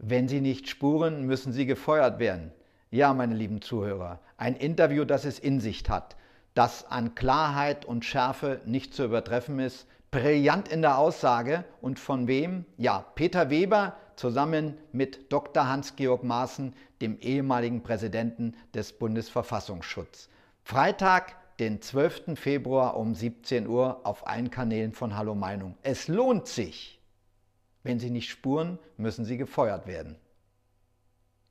Wenn sie nicht spuren, müssen sie gefeuert werden. Ja, meine lieben Zuhörer, ein Interview, das es in sich hat, das an Klarheit und Schärfe nicht zu übertreffen ist, brillant in der Aussage. Und von wem? Ja, Peter Weber zusammen mit Dr. Hans-Georg Maaßen, dem ehemaligen Präsidenten des Bundesverfassungsschutzes. Freitag, den 12. Februar um 17 Uhr auf allen Kanälen von Hallo Meinung. Es lohnt sich. Wenn sie nicht spuren, müssen sie gefeuert werden.